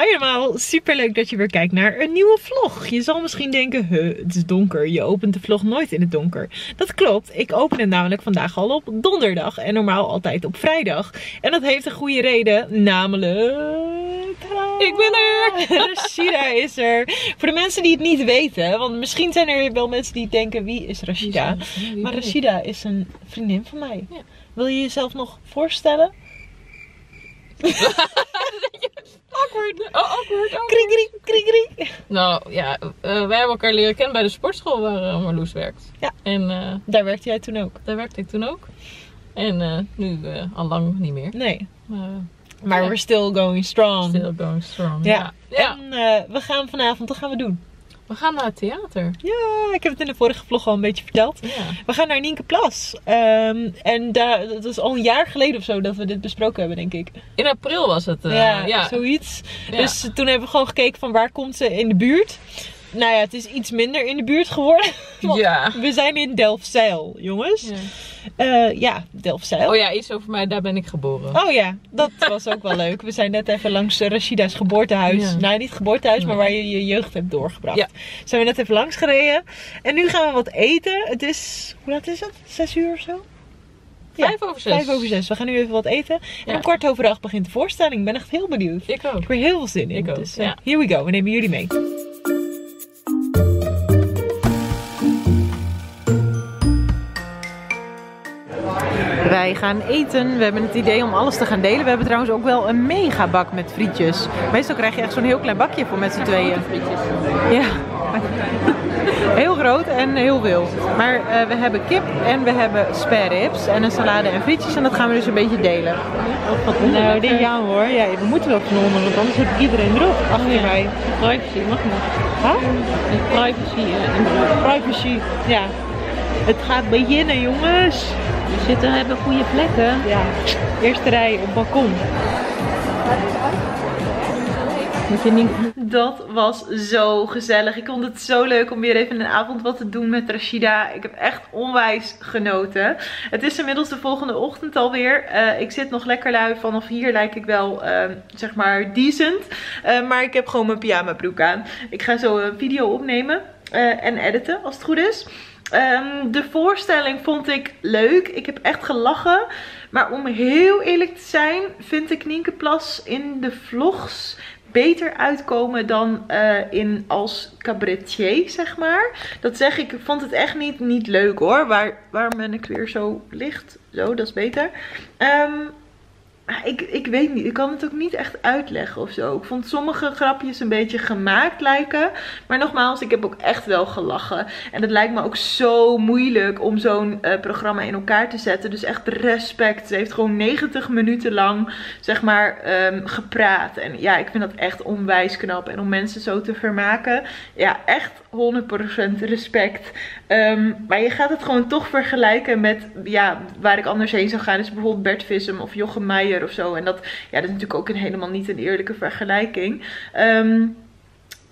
Hoi allemaal, superleuk dat je weer kijkt naar een nieuwe vlog. Je zal misschien denken, het is donker, je opent de vlog nooit in het donker. Dat klopt, ik open het namelijk vandaag al op donderdag en normaal altijd op vrijdag. En dat heeft een goede reden, namelijk... Tadaa! Ik ben er! Rashida is er. Voor de mensen die het niet weten, want misschien zijn er wel mensen die denken, wie is Rashida? Maar Rashida is een vriendin van mij. Ja. Wil je jezelf nog voorstellen? Awkward. Oh, awkward. Kring, kring, kring. Nou ja, wij hebben elkaar leren kennen bij de sportschool waar Marloes werkt. Ja. En daar werkte jij toen ook. Daar werkte ik toen ook. En nu al lang niet meer. Nee. Maar ja. We're still going strong. Still going strong. Ja. Ja. En we gaan vanavond, wat gaan we doen? We gaan naar het theater. Ja, ik heb het in de vorige vlog al een beetje verteld. Ja. We gaan naar Nienke Plas. En dat was al een jaar geleden of zo dat we dit besproken hebben, denk ik. In april was het. Ja, zoiets. Ja. Dus toen hebben we gewoon gekeken van waar komt ze in de buurt. Nou ja, het is iets minder in de buurt geworden. Ja. We zijn in Delfzijl, jongens. Ja. Ja, Delfzijl. Oh ja, iets over mij, daar ben ik geboren. Oh ja, dat was ook wel leuk. We zijn net even langs Rashida's geboortehuis. Ja. Nou, niet geboortehuis, maar waar je je jeugd hebt doorgebracht. Ja. Zijn we net even langs gereden. En nu gaan we wat eten. Het is, hoe laat is het? 6 uur of zo? Ja, 5 over 6. 5 over 6. We gaan nu even wat eten. Ja. En om 7:15 begint de voorstelling. Ik ben echt heel benieuwd. Ik ook. Ik heb er heel veel zin in. Ik ook. Dus, ja. Here we go, we nemen jullie mee. Wij gaan eten. We hebben het idee om alles te gaan delen. We hebben trouwens ook wel een mega bak met frietjes. Meestal krijg je echt zo'n heel klein bakje voor met z'n tweeën. Ja, heel groot en heel veel. Maar we hebben kip en we hebben spare ribs en een salade en frietjes. En dat gaan we dus een beetje delen. Nou, dit jou hoor. Ja, we moeten wel knollen, want anders heb ik iedereen erop. Ach, nee, mij. Privacy, mag niet. Huh? Privacy, privacy, ja. Het gaat beginnen, jongens. We hebben goede plekken. Ja. Eerste rij op het balkon. Dat was zo gezellig. Ik vond het zo leuk om weer even een avond wat te doen met Rashida. Ik heb echt onwijs genoten. Het is inmiddels de volgende ochtend alweer. Ik zit nog lekker lui. Vanaf hier lijk ik wel, zeg maar, decent. Maar ik heb gewoon mijn pyjama broek aan. Ik ga zo een video opnemen en editen als het goed is. De voorstelling vond ik leuk. Ik heb echt gelachen. Maar om heel eerlijk te zijn vind ik Nienke Plas in de vlogs beter uitkomen dan in als cabaretier, zeg maar. Dat zeg ik, ik vond het echt niet leuk hoor. Waarom ben ik weer zo licht? Zo, dat is beter. Ik weet niet, ik kan het ook niet echt uitleggen of zo. Ik vond sommige grapjes een beetje gemaakt lijken. Maar nogmaals, ik heb ook echt wel gelachen. En het lijkt me ook zo moeilijk om zo'n programma in elkaar te zetten. Dus echt respect. Ze heeft gewoon 90 minuten lang, zeg maar, gepraat. En ja, ik vind dat echt onwijs knap. En om mensen zo te vermaken, ja, echt 100% respect. Maar je gaat het gewoon toch vergelijken met, ja, waar ik anders heen zou gaan. Dus bijvoorbeeld Bert Visser of Jochem Meijer. Of zo. En dat, ja, dat is natuurlijk ook helemaal niet een eerlijke vergelijking.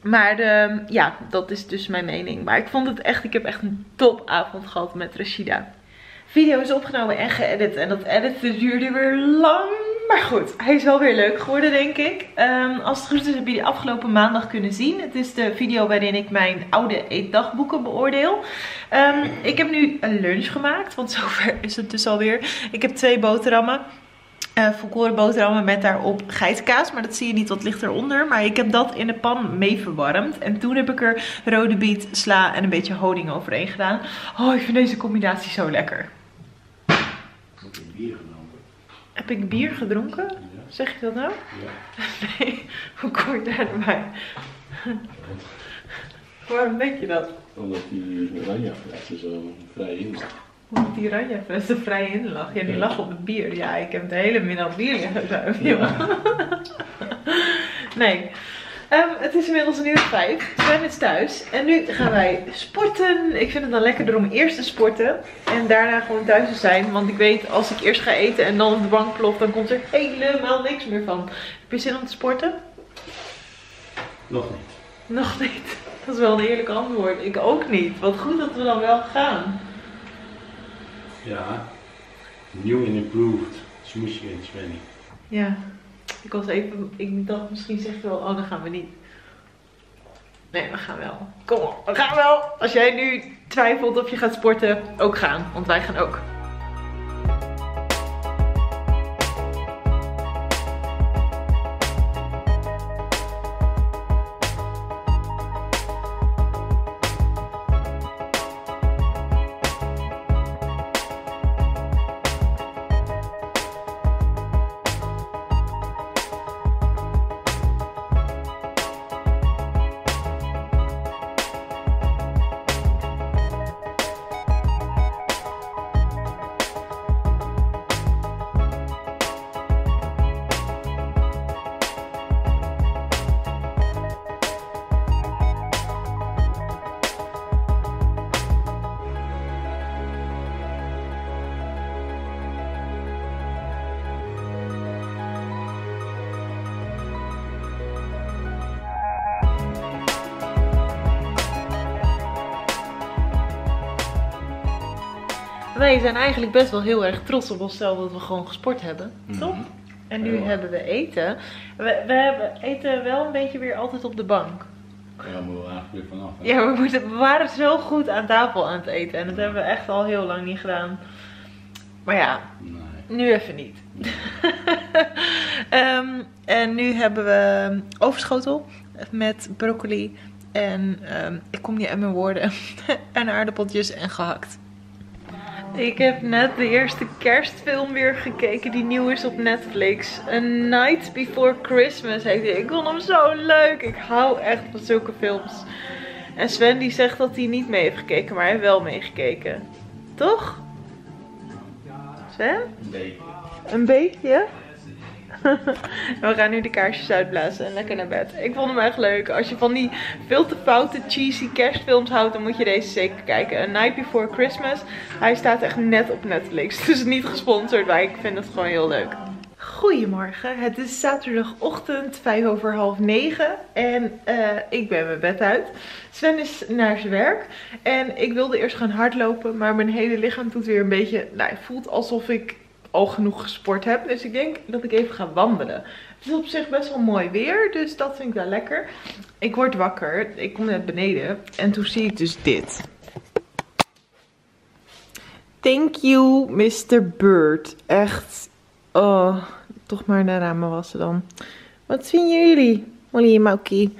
Maar de, ja, dat is dus mijn mening. Maar ik vond het echt, ik heb echt een topavond gehad met Rashida. Video is opgenomen en geëdit. En dat editen duurde weer lang. Maar goed, hij is wel weer leuk geworden, denk ik. Als het goed is heb je die afgelopen maandag kunnen zien. Het is de video waarin ik mijn oude eetdagboeken beoordeel. Ik heb nu een lunch gemaakt, want zover is het dus alweer. Ik heb 2 boterhammen. Volkoren boterhammen met daarop geitenkaas. Maar dat zie je niet, wat ligt eronder. Maar ik heb dat in de pan mee verwarmd. En toen heb ik er rode biet, sla en een beetje honing overheen gedaan. Oh, ik vind deze combinatie zo lekker. Heb ik bier gedronken? Heb ik bier gedronken? Ja. Zeg je dat nou? Ja. Nee, hoe kom je daarbij? Waarom denk je dat? Omdat die oranje-flessen zo vrij in lag. Omdat die oranjeflessen vrij in lag. Ja, die lag op het bier. Ja, ik heb de hele middag bier liggen ruimen. Ja. Nee. Het is inmiddels 1:05 uur. Sven is thuis. En nu gaan wij sporten. Ik vind het dan lekkerder om eerst te sporten. En daarna gewoon thuis te zijn. Want ik weet, als ik eerst ga eten en dan op de bank plof, dan komt er helemaal niks meer van. Heb je zin om te sporten? Nog niet. Nog niet? Dat is wel een eerlijk antwoord. Ik ook niet. Wat goed dat we dan wel gaan. Ja, new and improved sushi and Svenny. Ja, Ik was even, ik dacht misschien zegt wel, oh dan gaan we niet. Nee, we gaan wel. Kom op, we gaan wel. Als jij nu twijfelt of je gaat sporten, ook gaan. Want wij gaan ook. Wij zijn eigenlijk best wel heel erg trots op onszelf dat we gewoon gesport hebben, toch? En nu hebben we eten. We hebben eten wel een beetje weer altijd op de bank. Ja, moeten we eigenlijk weer vanaf. Hè? Ja, we waren zo goed aan tafel aan het eten en dat hebben we echt al heel lang niet gedaan. Maar ja, nu even niet. En nu hebben we overschotel met broccoli en ik kom niet uit mijn woorden en aardappeltjes en gehakt. Ik heb net de eerste kerstfilm weer gekeken die nieuw is op Netflix. A Night Before Christmas heet die. Ik vond hem zo leuk. Ik hou echt van zulke films. En Sven die zegt dat hij niet mee heeft gekeken, maar hij heeft wel meegekeken. Toch? Sven? Een beetje. Een beetje? We gaan nu de kaarsjes uitblazen en lekker naar bed. Ik vond hem echt leuk. Als je van die veel te foute, cheesy kerstfilms houdt, dan moet je deze zeker kijken. A Night Before Christmas. Hij staat echt net op Netflix. Dus niet gesponsord, maar ik vind het gewoon heel leuk. Goedemorgen. Het is zaterdagochtend, 9:05. En ik ben mijn bed uit. Sven is naar zijn werk. En ik wilde eerst gaan hardlopen, maar mijn hele lichaam doet weer een beetje... Nou, het voelt alsof ik... al genoeg gesport heb. Dus ik denk dat ik even ga wandelen. Het is op zich best wel mooi weer. Dus dat vind ik wel lekker. Ik word wakker. Ik kom net beneden. En toen zie ik dus dit. Thank you, Mr. Bird. Echt. Oh. Toch maar de ramen wassen dan. Wat vinden jullie? Molly en Maukie.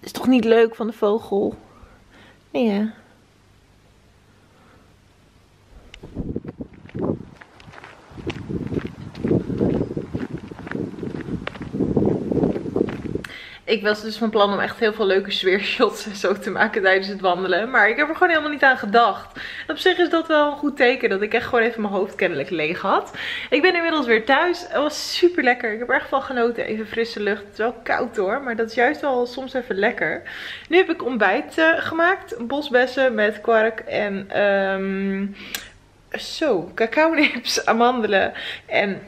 Is toch niet leuk van de vogel? Nee, hè? Ik was dus van plan om echt heel veel leuke sfeershots en zo te maken tijdens het wandelen. Maar ik heb er gewoon helemaal niet aan gedacht. En op zich is dat wel een goed teken. Dat ik echt gewoon even mijn hoofd kennelijk leeg had. Ik ben inmiddels weer thuis. Het was super lekker. Ik heb er echt van genoten. Even frisse lucht. Het is wel koud hoor. Maar dat is juist wel soms even lekker. Nu heb ik ontbijt gemaakt. Bosbessen met kwark en... zo, cacaonips, amandelen en...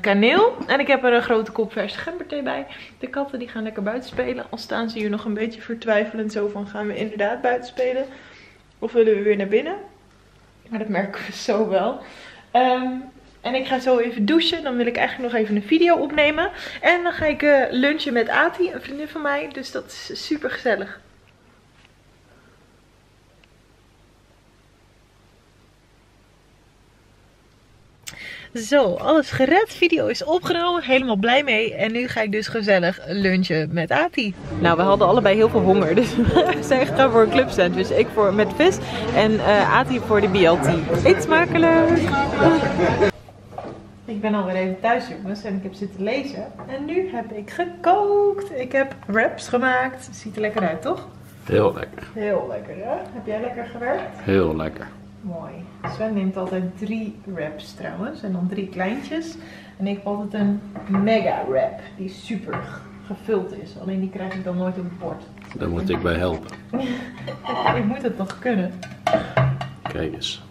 kaneel. En ik heb er een grote kop verse gemberthee bij. De katten die gaan lekker buiten spelen. Al staan ze hier nog een beetje vertwijfelend zo van gaan we inderdaad buiten spelen. Of willen we weer naar binnen. Maar dat merken we zo wel. En ik ga zo even douchen. Dan wil ik eigenlijk nog even een video opnemen. En dan ga ik lunchen met Ati, een vriendin van mij. Dus dat is super gezellig. Zo, alles gered. Video is opgenomen. Helemaal blij mee. En nu ga ik dus gezellig lunchen met Ati. Nou, we hadden allebei heel veel honger. Dus zij gaan voor een club sandwich. Ik voor met vis. En Ati voor de BLT. Eet smakelijk! Ik ben alweer even thuis jongens. En ik heb zitten lezen. En nu heb ik gekookt. Ik heb wraps gemaakt. Ziet er lekker uit, toch? Heel lekker. Heel lekker, hè? Heb jij lekker gewerkt? Heel lekker. Mooi. Sven neemt altijd 3 wraps trouwens en dan 3 kleintjes. En ik heb altijd een mega wrap die super gevuld is. Alleen die krijg ik dan nooit op het bord. Daar moet ik bij helpen. Ik moet het nog kunnen. Kijk eens.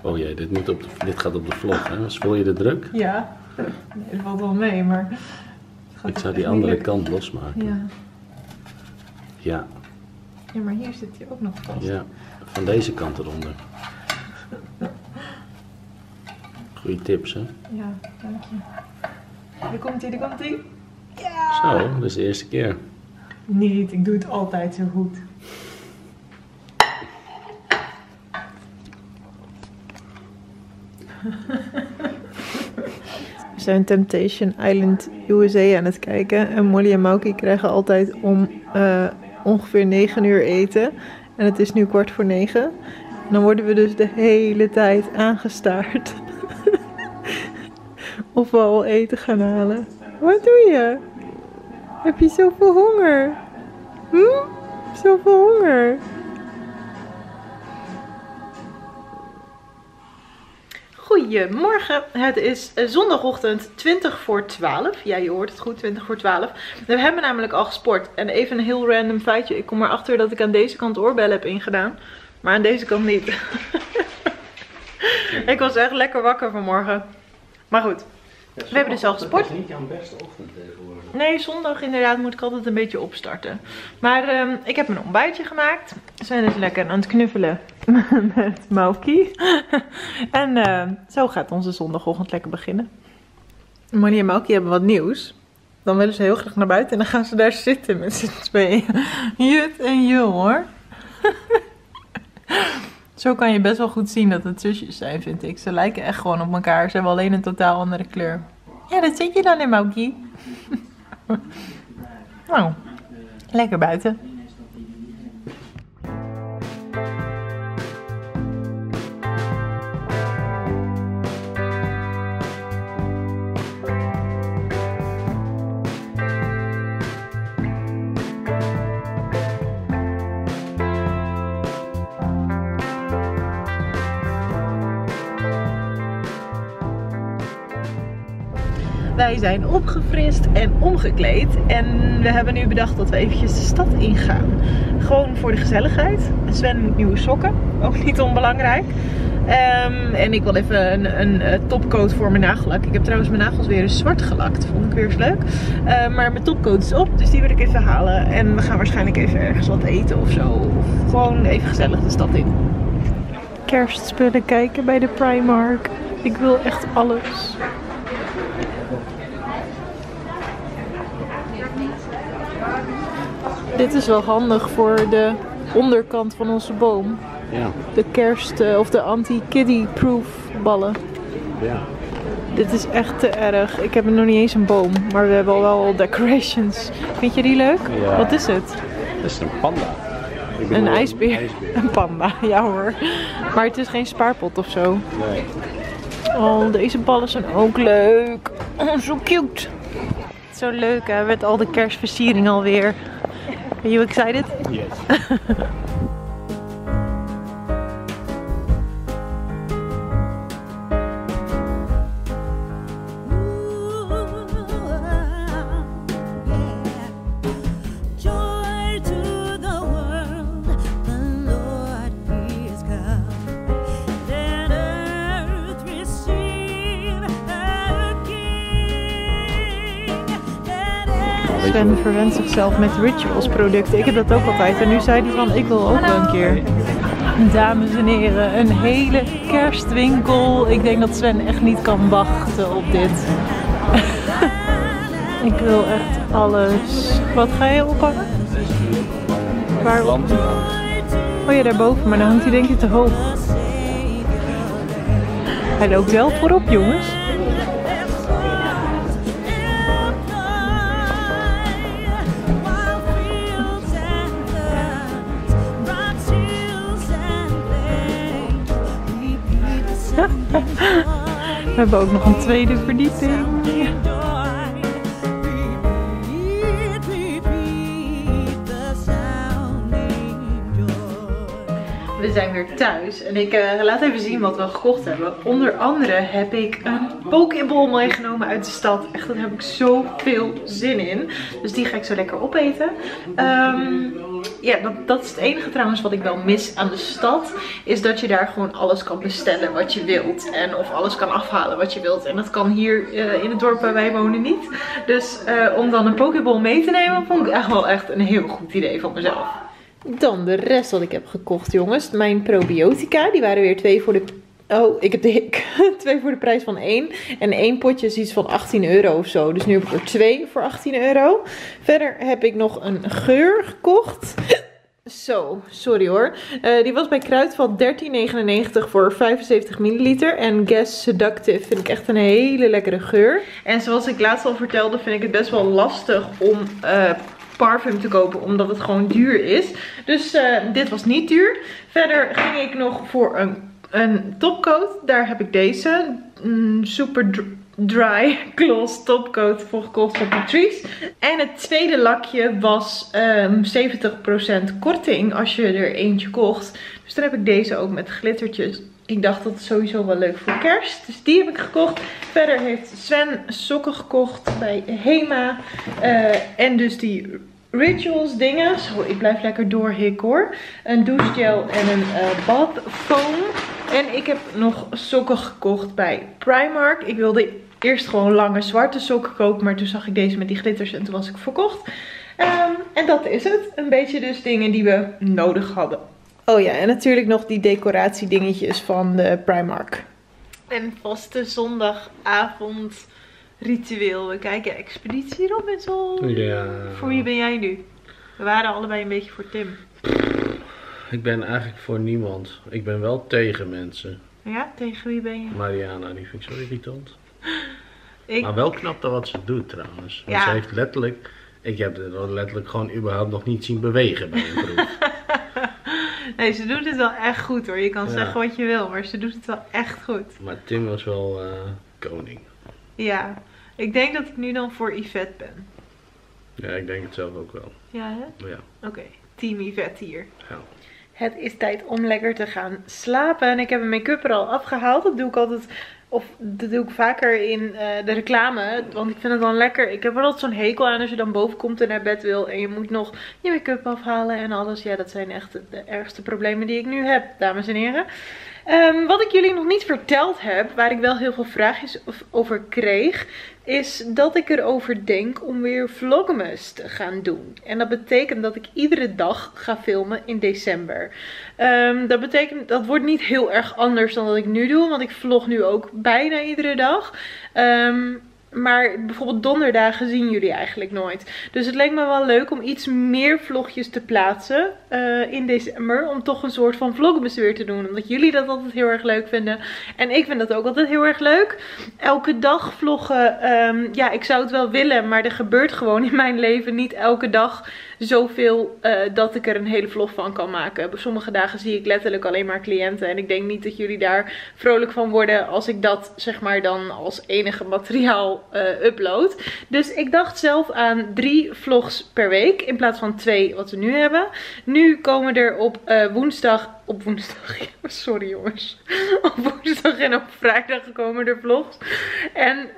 Oh jee, dit gaat op de vlog hè? Dus voel je de druk? Ja, nee, dat valt wel mee, maar... Ik zou die andere kant losmaken. Ja. Ja. Ja, maar hier zit hij ook nog vast. Ja, van deze kant eronder. Goeie tips, hè? Ja, dank je. Daar komt hij, daar komt hij. Ja! Zo, dat is de eerste keer. Niet, ik doe het altijd zo goed. We zijn Temptation Island USA aan het kijken en Molly en Maukie krijgen altijd om ongeveer 9 uur eten. En het is nu 8:45. En dan worden we dus de hele tijd aangestaard. Of we al eten gaan halen. Wat doe je? Heb je zoveel honger? Hm? Zoveel honger. Goedemorgen, het is zondagochtend 20:40. Ja, je hoort het goed, 20:40. We hebben namelijk al gesport. En even een heel random feitje. Ik kom erachter dat ik aan deze kant oorbellen heb ingedaan. Maar aan deze kant niet. Ik was echt lekker wakker vanmorgen. Maar goed, ja, we hebben dus al gesport. Het is niet jouw beste ochtend tegenwoordig. Nee, zondag inderdaad moet ik altijd een beetje opstarten. Maar ik heb een ontbijtje gemaakt. We zijn dus lekker aan het knuffelen met Maukie. En zo gaat onze zondagochtend lekker beginnen. Molly en Maukie hebben wat nieuws. Dan willen ze heel graag naar buiten en dan gaan ze daar zitten met z'n tweeën. Jut en Jul, hoor. Zo kan je best wel goed zien dat het zusjes zijn, vind ik. Ze lijken echt gewoon op elkaar. Ze hebben alleen een totaal andere kleur. Ja, dat zit je dan in, Maukie. Nou, lekker buiten. Wij zijn opgefrist en omgekleed en we hebben nu bedacht dat we eventjes de stad ingaan. Gewoon voor de gezelligheid. Sven moet nieuwe sokken, ook niet onbelangrijk. En ik wil even een topcoat voor mijn nagellak. Ik heb trouwens mijn nagels weer eens zwart gelakt, vond ik weer eens leuk. Maar mijn topcoat is op, dus die wil ik even halen. En we gaan waarschijnlijk even ergens wat eten of zo. Of gewoon even gezellig de stad in. Kerstspullen kijken bij de Primark. Ik wil echt alles. Dit is wel handig voor de onderkant van onze boom. Ja. De kerst- of de anti-kiddie-proof ballen. Ja. Dit is echt te erg. Ik heb nog niet eens een boom, maar we hebben al wel decorations. Vind je die leuk? Ja. Wat is het? Het is een panda. Een ijsbeer. Een panda, ja hoor. Maar het is geen spaarpot of zo. Nee. Oh, deze ballen zijn ook leuk. Oh, zo cute. Zo leuk hè, met al de kerstversiering alweer. Are you excited? Yes. Sven verwendt zichzelf met Rituals producten. Ik heb dat ook altijd. En nu zei hij van, ik wil ook wel een keer. Dames en heren, een hele kerstwinkel. Ik denk dat Sven echt niet kan wachten op dit. Ik wil echt alles. Wat ga je ophangen? Waarom? Oh ja, daarboven. Maar dan hangt hij denk ik te hoog. Hij loopt wel voorop, jongens. We hebben ook nog een tweede verdieping. We zijn weer thuis en ik laat even zien wat we gekocht hebben. Onder andere heb ik een pokeball meegenomen uit de stad. Echt, daar heb ik zoveel zin in. Dus die ga ik zo lekker opeten. Ja, dat is het enige trouwens wat ik wel mis aan de stad. Is dat je daar gewoon alles kan bestellen wat je wilt. En of alles kan afhalen wat je wilt. En dat kan hier in het dorp waar wij wonen niet. Dus om dan een pokeball mee te nemen vond ik echt wel echt een heel goed idee van mezelf. Dan de rest wat ik heb gekocht, jongens. Mijn probiotica, die waren weer 2 voor de Oh, ik heb twee voor de prijs van één. En één potje is iets van €18 of zo. Dus nu heb ik er twee voor €18. Verder heb ik nog een geur gekocht. Zo, sorry hoor. Die was bij Kruidvat €13,99 voor 75 milliliter. En Guess Seductive vind ik echt een hele lekkere geur. En zoals ik laatst al vertelde, vind ik het best wel lastig om parfum te kopen, omdat het gewoon duur is. Dus dit was niet duur. Verder ging ik nog voor een topcoat. Daar heb ik deze super dry gloss topcoat voor gekocht van Patrice. En het tweede lakje was 70% korting als je er eentje kocht. Dus dan heb ik deze ook met glittertjes. Ik dacht dat het sowieso wel leuk voor kerst. Dus die heb ik gekocht. Verder heeft Sven sokken gekocht bij Hema. En dus die Rituals dingen. Zo, ik blijf lekker doorhikken hoor. Een douchegel en een badfoam. En ik heb nog sokken gekocht bij Primark. Ik wilde eerst gewoon lange zwarte sokken kopen. Maar toen zag ik deze met die glitters en toen was ik verkocht. En dat is het. Een beetje dus dingen die we nodig hadden. Oh ja, en natuurlijk nog die decoratiedingetjes van de Primark. En vaste zondagavond ritueel. We kijken Expeditie Robinson. Ja. Voor wie ben jij nu? We waren allebei een beetje voor Tim. Ik ben eigenlijk voor niemand. Ik ben wel tegen mensen. Ja, tegen wie ben je? Marianne, die vind ik zo irritant. Maar wel knap dat wat ze doet trouwens. Want ja. Ze heeft letterlijk... Ik heb het letterlijk gewoon überhaupt nog niet zien bewegen bij een proef. Nee, ze doet het wel echt goed hoor. Je kan zeggen wat je wil, maar ze doet het wel echt goed. Maar Tim was wel koning. Ja, ik denk dat ik nu dan voor Yvette ben. Ja, ik denk het zelf ook wel. Ja hè? Ja. Oké, team Yvette hier. Ja. Het is tijd om lekker te gaan slapen. En ik heb mijn make-up er al afgehaald. Dat doe ik altijd... Of dat doe ik vaker in de reclame, want ik vind het dan lekker. Ik heb er altijd zo'n hekel aan als je dan boven komt en naar bed wil. En je moet nog je make-up afhalen en alles. Ja, dat zijn echt de ergste problemen die ik nu heb, dames en heren. Wat ik jullie nog niet verteld heb, waar ik wel heel veel vraagjes over kreeg, is dat ik erover denk om weer vlogmas te gaan doen. En dat betekent dat ik iedere dag ga filmen in december. Dat betekent, dat wordt niet heel erg anders dan dat ik nu doe, want ik vlog nu ook bijna iedere dag. Maar bijvoorbeeld donderdagen zien jullie eigenlijk nooit. Dus het leek me wel leuk om iets meer vlogjes te plaatsen in december. Om toch een soort van vlogmas weer te doen. Omdat jullie dat altijd heel erg leuk vinden. En ik vind dat ook altijd heel erg leuk. Elke dag vloggen. Ja, ik zou het wel willen. Maar er gebeurt gewoon in mijn leven niet elke dag zoveel dat ik er een hele vlog van kan maken. Op sommige dagen zie ik letterlijk alleen maar cliënten. En ik denk niet dat jullie daar vrolijk van worden als ik dat zeg maar dan als enige materiaal upload. Dus ik dacht zelf aan 3 vlogs per week in plaats van 2 wat we nu hebben. Nu komen er op woensdag... Op woensdag, sorry jongens. Op woensdag en op vrijdag komen er vlogs. En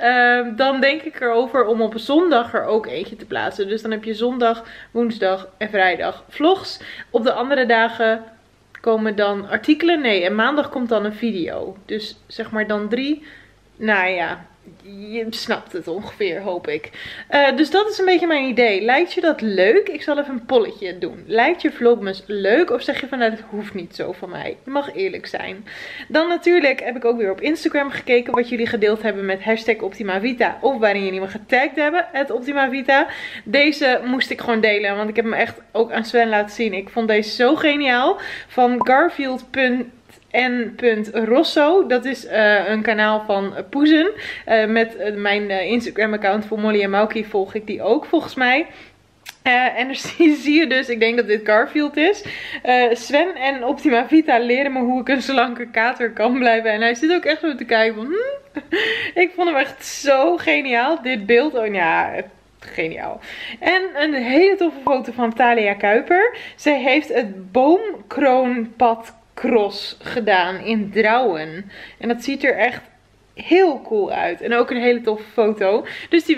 dan denk ik erover om op zondag er ook eentje te plaatsen. Dus dan heb je zondag, woensdag en vrijdag vlogs. Op de andere dagen komen dan artikelen. Nee, en maandag komt dan een video. Dus zeg maar dan 3. Nou ja... Je snapt het ongeveer, hoop ik. Dus dat is een beetje mijn idee. Lijkt je dat leuk? Ik zal even een polletje doen. Lijkt je vlogmas leuk? Of zeg je van, nou, dat hoeft niet zo van mij. Je mag eerlijk zijn. Dan natuurlijk heb ik ook weer op Instagram gekeken wat jullie gedeeld hebben met hashtag OptimaVita. Of waarin jullie me getagd hebben, @OptimaVita. Deze moest ik gewoon delen, want ik heb hem echt ook aan Sven laten zien. Ik vond deze zo geniaal. Van Garfield. N.Rosso, dat is een kanaal van Poezen. Met mijn Instagram-account voor Molly en Maukie volg ik die ook volgens mij. En dan zie je dus, ik denk dat dit Garfield is. Sven en OptimaVita leren me hoe ik een slanke kater kan blijven. En hij zit ook echt zo te kijken van... Ik vond hem echt zo geniaal, dit beeld. Oh ja... Geniaal. En een hele toffe foto van Talia Kuiper. Zij heeft het boomkroonpad cross gedaan in Drouwen. En dat ziet er echt heel cool uit. En ook een hele toffe foto. Dus die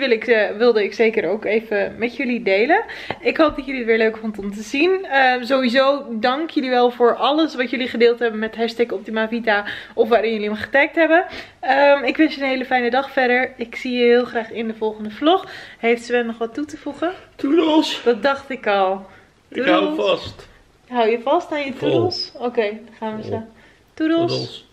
wilde ik zeker ook even met jullie delen. Ik hoop dat jullie het weer leuk vonden om te zien. Sowieso dank jullie wel voor alles wat jullie gedeeld hebben met hashtag OptimaVita. Of waarin jullie me getagd hebben. Ik wens je een hele fijne dag verder. Ik zie je heel graag in de volgende vlog. Heeft Sven nog wat toe te voegen? Toedels! Dat dacht ik al. Toedels. Ik hou vast. Hou je vast aan je toedels? Oké, dan gaan we zo. Toedels.